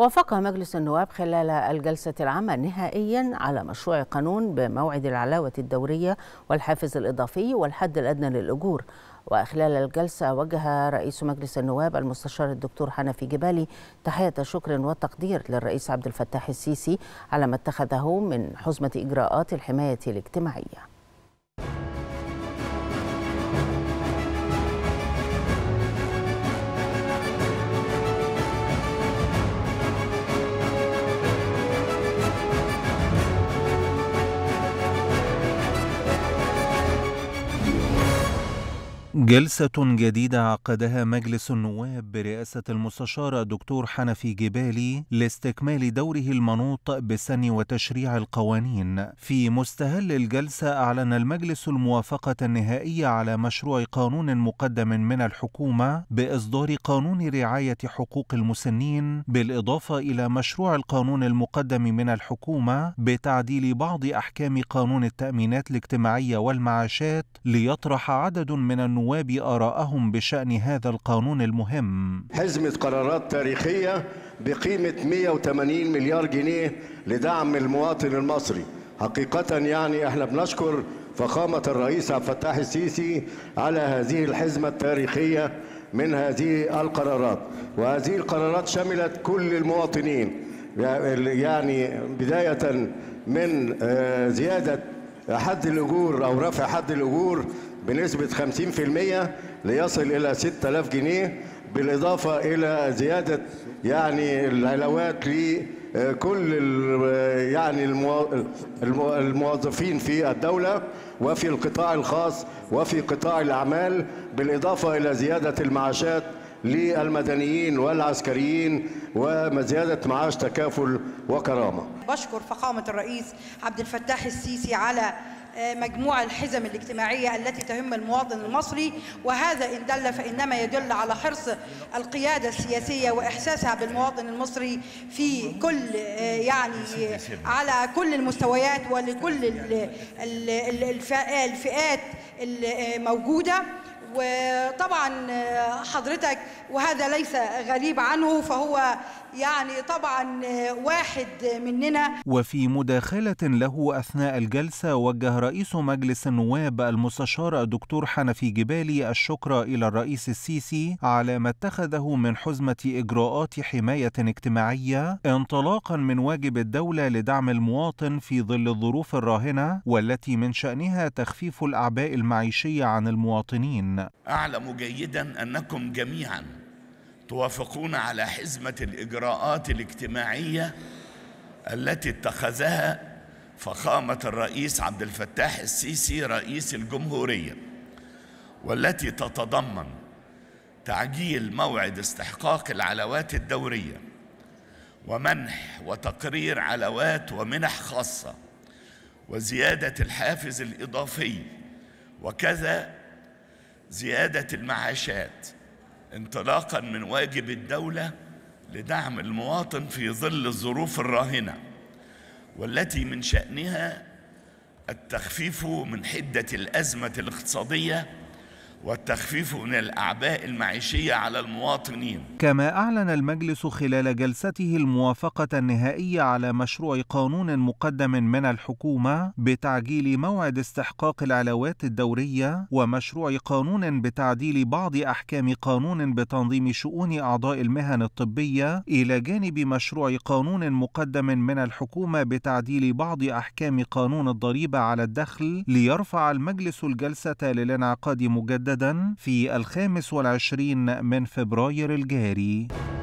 وافق مجلس النواب خلال الجلسة العامة نهائيا على مشروع قانون بموعد العلاوة الدورية والحافز الإضافي والحد الأدنى للأجور. وخلال الجلسة وجه رئيس مجلس النواب المستشار الدكتور حنفي جبالي تحية شكر وتقدير للرئيس عبد الفتاح السيسي على ما اتخذه من حزمة إجراءات الحماية الاجتماعية. جلسة جديدة عقدها مجلس النواب برئاسة المستشار الدكتور حنفي جبالي لاستكمال دوره المنوط بسن وتشريع القوانين. في مستهل الجلسة أعلن المجلس الموافقة النهائية على مشروع قانون مقدم من الحكومة بإصدار قانون رعاية حقوق المسنين، بالإضافة إلى مشروع القانون المقدم من الحكومة بتعديل بعض أحكام قانون التأمينات الاجتماعية والمعاشات، ليطرح عدد من النواب آراءهم بشأن هذا القانون المهم. حزمة قرارات تاريخية بقيمة 180 مليار جنيه لدعم المواطن المصري. حقيقة يعني احنا بنشكر فخامة الرئيس عبد الفتاح السيسي على هذه الحزمة التاريخية من هذه القرارات، وهذه القرارات شملت كل المواطنين، يعني بداية من زيادة حد الأجور أو رفع حد الأجور بنسبة 50% ليصل إلى 6000 جنيه، بالإضافة إلى زيادة يعني العلاوات لكل يعني الموظفين في الدولة وفي القطاع الخاص وفي قطاع الأعمال، بالإضافة إلى زيادة المعاشات للمدنيين والعسكريين وزيادة معاش تكافل وكرامة. بشكر فخامة الرئيس عبد الفتاح السيسي على مجموع الحزم الاجتماعية التي تهم المواطن المصري، وهذا إن دل فإنما يدل على حرص القيادة السياسية وإحساسها بالمواطن المصري في كل يعني على كل المستويات ولكل الفئات الموجودة. وطبعا حضرتك وهذا ليس غريب عنه، فهو يعني طبعا واحد مننا. وفي مداخلة له أثناء الجلسة وجه رئيس مجلس النواب المستشار الدكتور حنفي جبالي الشكر إلى الرئيس السيسي على ما اتخذه من حزمة إجراءات حماية اجتماعية انطلاقا من واجب الدولة لدعم المواطن في ظل الظروف الراهنة والتي من شأنها تخفيف الأعباء المعيشية عن المواطنين. أعلم جيدا أنكم جميعا توافقون على حزمة الإجراءات الاجتماعية التي اتخذها فخامة الرئيس عبد الفتاح السيسي رئيس الجمهورية، والتي تتضمن تعجيل موعد استحقاق العلاوات الدورية ومنح وتقرير علاوات ومنح خاصة وزيادة الحافز الإضافي وكذا زيادة المعاشات، انطلاقاً من واجب الدولة لدعم المواطن في ظل الظروف الراهنة والتي من شأنها التخفيف من حدة الأزمة الاقتصادية والتخفيف من الأعباء المعيشية على المواطنين. كما أعلن المجلس خلال جلسته الموافقة النهائية على مشروع قانون مقدم من الحكومة بتعجيل موعد استحقاق العلاوات الدورية، ومشروع قانون بتعديل بعض أحكام قانون بتنظيم شؤون أعضاء المهن الطبية، إلى جانب مشروع قانون مقدم من الحكومة بتعديل بعض أحكام قانون الضريبة على الدخل، ليرفع المجلس الجلسة للانعقاد مجددا في 25 من فبراير الجاري.